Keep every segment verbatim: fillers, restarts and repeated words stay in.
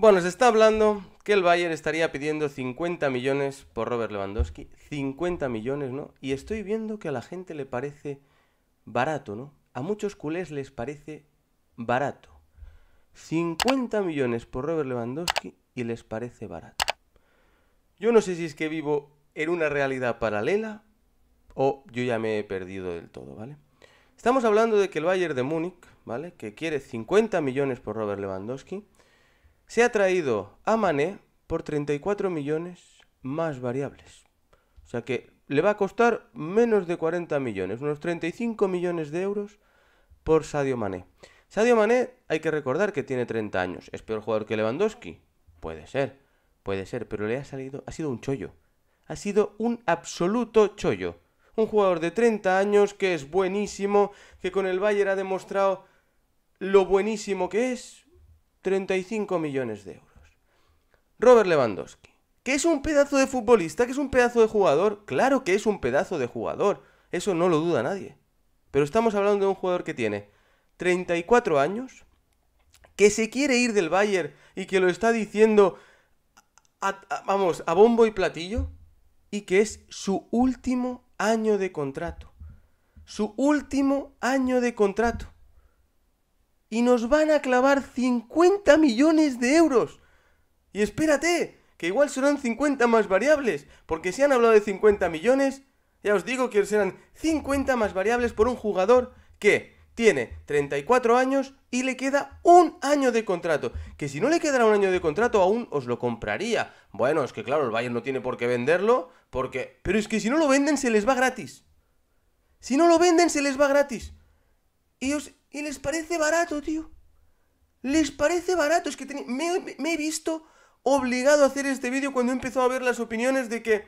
Bueno, se está hablando que el Bayern estaría pidiendo cincuenta millones por Robert Lewandowski. cincuenta millones, ¿no? Y estoy viendo que a la gente le parece barato, ¿no? A muchos culés les parece barato. cincuenta millones por Robert Lewandowski y les parece barato. Yo no sé si es que vivo en una realidad paralela o yo ya me he perdido del todo, ¿vale? Estamos hablando de que el Bayern de Múnich, ¿vale? Que quiere cincuenta millones por Robert Lewandowski. Se ha traído a Mané por treinta y cuatro millones más variables. O sea que le va a costar menos de cuarenta millones, unos treinta y cinco millones de euros por Sadio Mané. Sadio Mané, hay que recordar que tiene treinta años. ¿Es peor jugador que Lewandowski? Puede ser, puede ser, pero le ha salido, ha sido un chollo. Ha sido un absoluto chollo. Un jugador de treinta años que es buenísimo, que con el Bayern ha demostrado lo buenísimo que es. treinta y cinco millones de euros. Robert Lewandowski, que es un pedazo de futbolista, que es un pedazo de jugador. Claro que es un pedazo de jugador, eso no lo duda nadie. Pero estamos hablando de un jugador que tiene treinta y cuatro años, que se quiere ir del Bayern y que lo está diciendo a, a, vamos, a bombo y platillo, y que es su último año de contrato. Su último año de contrato. Y nos van a clavar cincuenta millones de euros. Y espérate, que igual serán cincuenta más variables. Porque si han hablado de cincuenta millones, ya os digo que serán cincuenta más variables por un jugador que tiene treinta y cuatro años y le queda un año de contrato. Que si no le quedara un año de contrato aún os lo compraría. Bueno, es que claro, el Bayern no tiene por qué venderlo. Porque... Pero es que si no lo venden se les va gratis. Si no lo venden se les va gratis. Y os... Y les parece barato, tío. Les parece barato. Es que ten... me, me, me he visto obligado a hacer este vídeo cuando he empezado a ver las opiniones de que...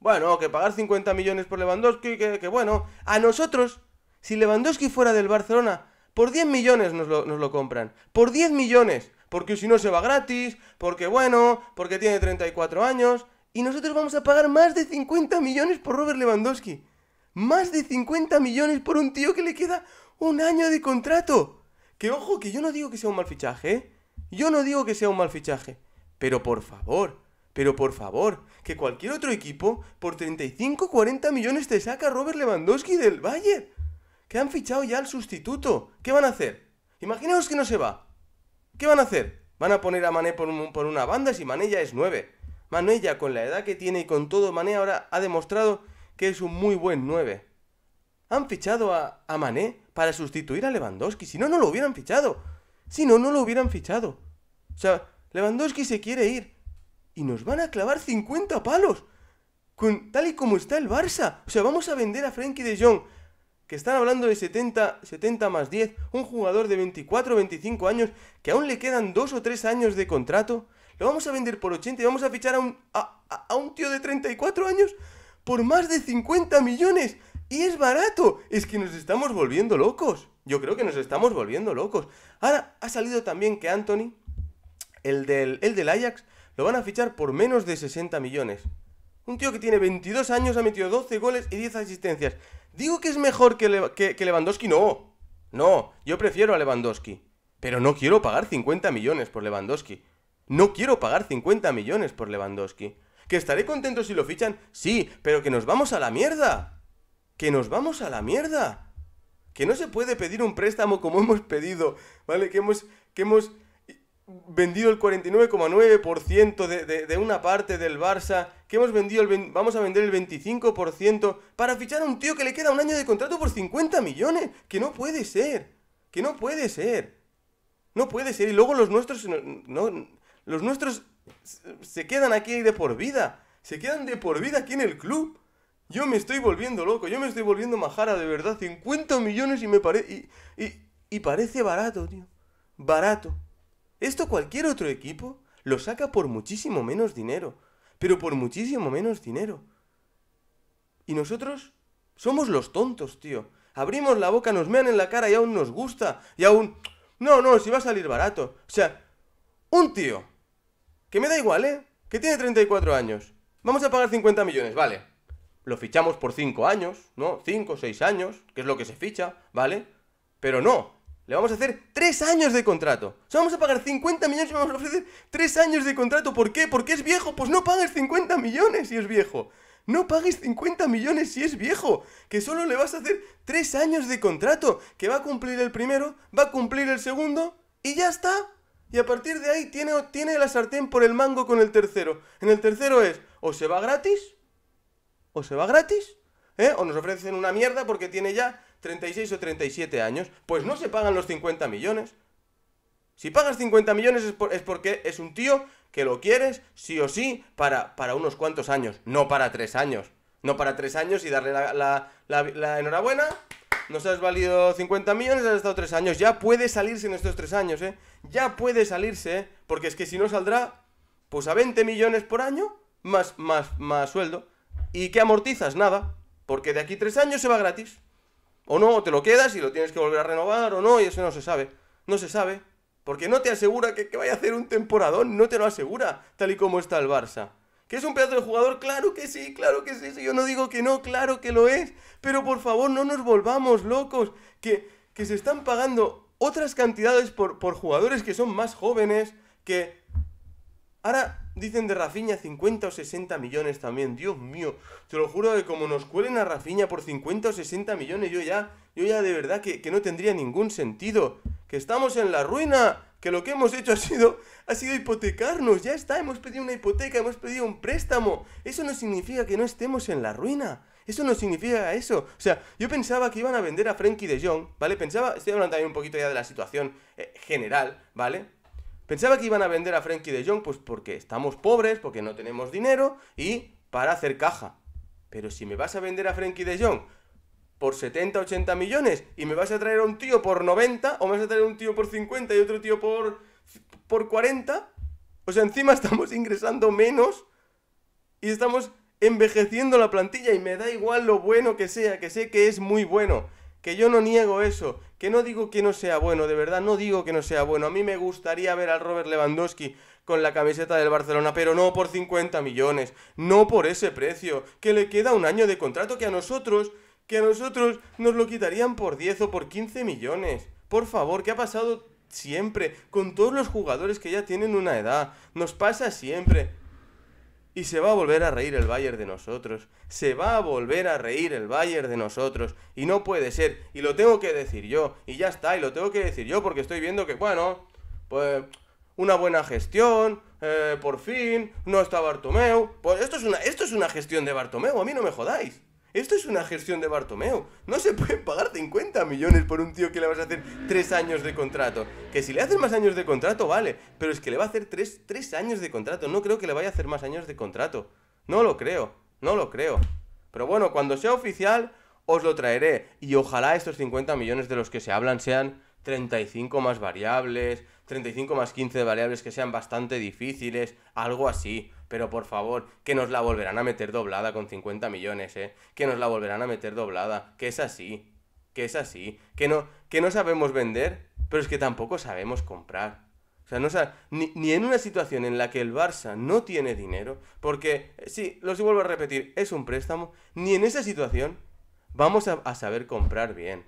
Bueno, que pagar cincuenta millones por Lewandowski, que, que bueno... A nosotros, si Lewandowski fuera del Barcelona, por diez millones nos lo, nos lo compran. Por diez millones. Porque si no se va gratis, porque bueno, porque tiene treinta y cuatro años... Y nosotros vamos a pagar más de cincuenta millones por Robert Lewandowski. Más de cincuenta millones por un tío que le queda... ¡Un año de contrato! Que ojo, que yo no digo que sea un mal fichaje, ¿eh? Yo no digo que sea un mal fichaje. Pero por favor, pero por favor, que cualquier otro equipo por treinta y cinco, cuarenta millones te saca Robert Lewandowski del Bayern. Que han fichado ya al sustituto. ¿Qué van a hacer? Imaginaos que no se va. ¿Qué van a hacer? Van a poner a Mané por, un, por una banda si Mané ya es nueve. Mané ya con la edad que tiene y con todo, Mané ahora ha demostrado que es un muy buen nueve. Han fichado a, a Mané para sustituir a Lewandowski. Si no, no lo hubieran fichado. Si no, no lo hubieran fichado. O sea, Lewandowski se quiere ir. Y nos van a clavar cincuenta palos. Con, tal y como está el Barça. O sea, vamos a vender a Frenkie de Jong. Que están hablando de setenta, setenta más diez. Un jugador de veinticuatro, veinticinco años. Que aún le quedan dos o tres años de contrato. Lo vamos a vender por ochenta. Y vamos a fichar a un, a, a, a un tío de treinta y cuatro años. Por más de cincuenta millones. Y es barato, es que nos estamos volviendo locos. Yo creo que nos estamos volviendo locos. Ahora ha salido también que Anthony, el del, el del Ajax, lo van a fichar por menos de sesenta millones. Un tío que tiene veintidós años, ha metido doce goles y diez asistencias. ¿Digo que es mejor que, Le, que, que Lewandowski? No, no, yo prefiero a Lewandowski. Pero no quiero pagar cincuenta millones por Lewandowski. No quiero pagar cincuenta millones por Lewandowski. ¿Que estaré contento si lo fichan? Sí, pero que nos vamos a la mierda. ¡Que nos vamos a la mierda! Que no se puede pedir un préstamo como hemos pedido, ¿vale? Que hemos, que hemos vendido el cuarenta y nueve coma nueve por ciento de, de, de una parte del Barça, que hemos vendido el, vamos a vender el veinticinco por ciento para fichar a un tío que le queda un año de contrato por cincuenta millones. ¡Que no puede ser! ¡Que no puede ser! No puede ser. Y luego los nuestros... No, no, los nuestros se quedan aquí de por vida. Se quedan de por vida aquí en el club. Yo me estoy volviendo loco, yo me estoy volviendo majara, de verdad. cincuenta millones y me parece... Y, y, y parece barato, tío. Barato. Esto cualquier otro equipo lo saca por muchísimo menos dinero. Pero por muchísimo menos dinero. Y nosotros somos los tontos, tío. Abrimos la boca, nos mean en la cara y aún nos gusta. Y aún... No, no, si va a salir barato. O sea, un tío que me da igual, ¿eh? Que tiene treinta y cuatro años. Vamos a pagar cincuenta millones, vale. Lo fichamos por cinco años, ¿no? cinco o seis años, que es lo que se ficha, ¿vale? Pero no, Le vamos a hacer tres años de contrato. O sea, vamos a pagar cincuenta millones y vamos a ofrecer tres años de contrato. ¿Por qué? Porque es viejo. Pues no pagues cincuenta millones si es viejo. No pagues cincuenta millones si es viejo. Que solo le vas a hacer tres años de contrato. Que va a cumplir el primero, va a cumplir el segundo y ya está. Y a partir de ahí tiene, tiene la sartén por el mango con el tercero. En el tercero es, o se va gratis, o se va gratis, ¿eh? O nos ofrecen una mierda porque tiene ya treinta y seis o treinta y siete años, pues no se pagan los cincuenta millones. Si pagas cincuenta millones es, por, es porque es un tío que lo quieres sí o sí para, para unos cuantos años, no para tres años. No para tres años y darle la, la, la, la enhorabuena. Nos has valido cincuenta millones, has estado tres años. Ya puede salirse en estos tres años, ¿eh? Ya puede salirse, ¿eh? Porque es que si no saldrá, pues a veinte millones por año, más, más, más sueldo. ¿Y qué amortizas? Nada, porque de aquí tres años se va gratis. O no, o te lo quedas y lo tienes que volver a renovar o no, y eso no se sabe. No se sabe. Porque no te asegura que, que vaya a hacer un temporadón, no te lo asegura, tal y como está el Barça. ¿Que es un pedazo de jugador? Claro que sí, claro que sí, yo no digo que no, claro que lo es. Pero por favor, no nos volvamos locos, que, que se están pagando otras cantidades por, por jugadores que son más jóvenes, que... Ahora... Dicen de Raphinha cincuenta o sesenta millones también. Dios mío, te lo juro que como nos cuelen a Raphinha por cincuenta o sesenta millones, yo ya, yo ya de verdad que, que no tendría ningún sentido. Que estamos en la ruina, que lo que hemos hecho ha sido, ha sido hipotecarnos, ya está, hemos pedido una hipoteca, hemos pedido un préstamo. Eso no significa que no estemos en la ruina, eso no significa eso. O sea, yo pensaba que iban a vender a Frenkie de Jong, ¿vale? Pensaba, estoy hablando también un poquito ya de la situación eh, general, ¿vale? Pensaba que iban a vender a Frenkie de Jong pues porque estamos pobres, porque no tenemos dinero y para hacer caja. Pero si me vas a vender a Frenkie de Jong por setenta, ochenta millones y me vas a traer a un tío por noventa, o me vas a traer a un tío por cincuenta y otro tío por, por cuarenta, o sea, encima estamos ingresando menos y estamos envejeciendo la plantilla y me da igual lo bueno que sea, que sé que es muy bueno. Que yo no niego eso, que no digo que no sea bueno, de verdad no digo que no sea bueno. A mí me gustaría ver al Robert Lewandowski con la camiseta del Barcelona, pero no por cincuenta millones, no por ese precio, que le queda un año de contrato que a nosotros, que a nosotros nos lo quitarían por diez o por quince millones. Por favor, ¿qué ha pasado siempre? Con todos los jugadores que ya tienen una edad, nos pasa siempre. Y se va a volver a reír el Bayern de nosotros. Se va a volver a reír el Bayern de nosotros. Y no puede ser. Y lo tengo que decir yo. Y ya está. Y lo tengo que decir yo porque estoy viendo que, bueno, pues una buena gestión. Eh, por fin. No está Bartomeu. Pues esto es, una, esto es una gestión de Bartomeu. A mí no me jodáis. Esto es una gestión de Bartomeu. No se pueden pagar cincuenta millones por un tío que le vas a hacer tres años de contrato. Que si le haces más años de contrato, vale. Pero es que le va a hacer tres años de contrato. No creo que le vaya a hacer más años de contrato. No lo creo, no lo creo. Pero bueno, cuando sea oficial, os lo traeré. Y ojalá estos cincuenta millones de los que se hablan sean treinta y cinco más variables, treinta y cinco más quince de variables que sean bastante difíciles, algo así. Pero por favor, que nos la volverán a meter doblada con cincuenta millones, ¿eh? Que nos la volverán a meter doblada, que es así, que es así. Que no, que no sabemos vender, pero es que tampoco sabemos comprar. O sea, no sabe, ni, ni en una situación en la que el Barça no tiene dinero, porque, sí, los vuelvo a repetir, es un préstamo, ni en esa situación vamos a, a saber comprar bien.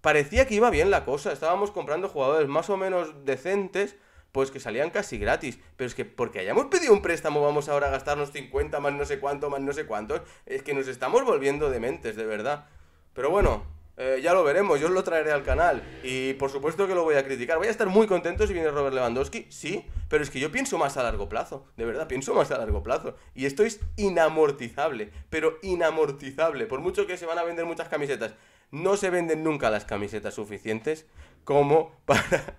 Parecía que iba bien la cosa, estábamos comprando jugadores más o menos decentes, pues que salían casi gratis, pero es que porque hayamos pedido un préstamo vamos ahora a gastarnos cincuenta más no sé cuánto, más no sé cuántos, es que nos estamos volviendo dementes, de verdad. Pero bueno, eh, ya lo veremos, yo os lo traeré al canal, y por supuesto que lo voy a criticar, voy a estar muy contento si viene Robert Lewandowski, sí, pero es que yo pienso más a largo plazo, de verdad, pienso más a largo plazo, y esto es inamortizable, pero inamortizable, por mucho que se van a vender muchas camisetas, no se venden nunca las camisetas suficientes como para...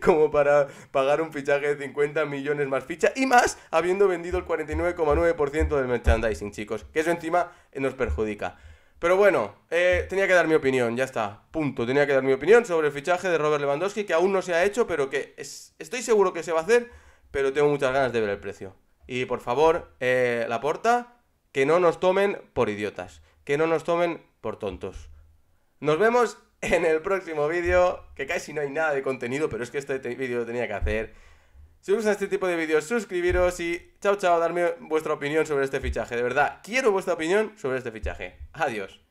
como para pagar un fichaje de cincuenta millones más ficha y más habiendo vendido el cuarenta y nueve coma nueve por ciento del merchandising, chicos, que eso encima nos perjudica. Pero bueno, eh, tenía que dar mi opinión, ya está, punto, tenía que dar mi opinión sobre el fichaje de Robert Lewandowski, que aún no se ha hecho, pero que es, estoy seguro que se va a hacer, pero tengo muchas ganas de ver el precio. Y por favor, eh, Laporta, que no nos tomen por idiotas, que no nos tomen por tontos. Nos vemos en el próximo vídeo, que casi no hay nada de contenido, pero es que este vídeo lo tenía que hacer. Si os gusta este tipo de vídeos, suscribiros y chao, chao, darme vuestra opinión sobre este fichaje. De verdad, quiero vuestra opinión sobre este fichaje. Adiós.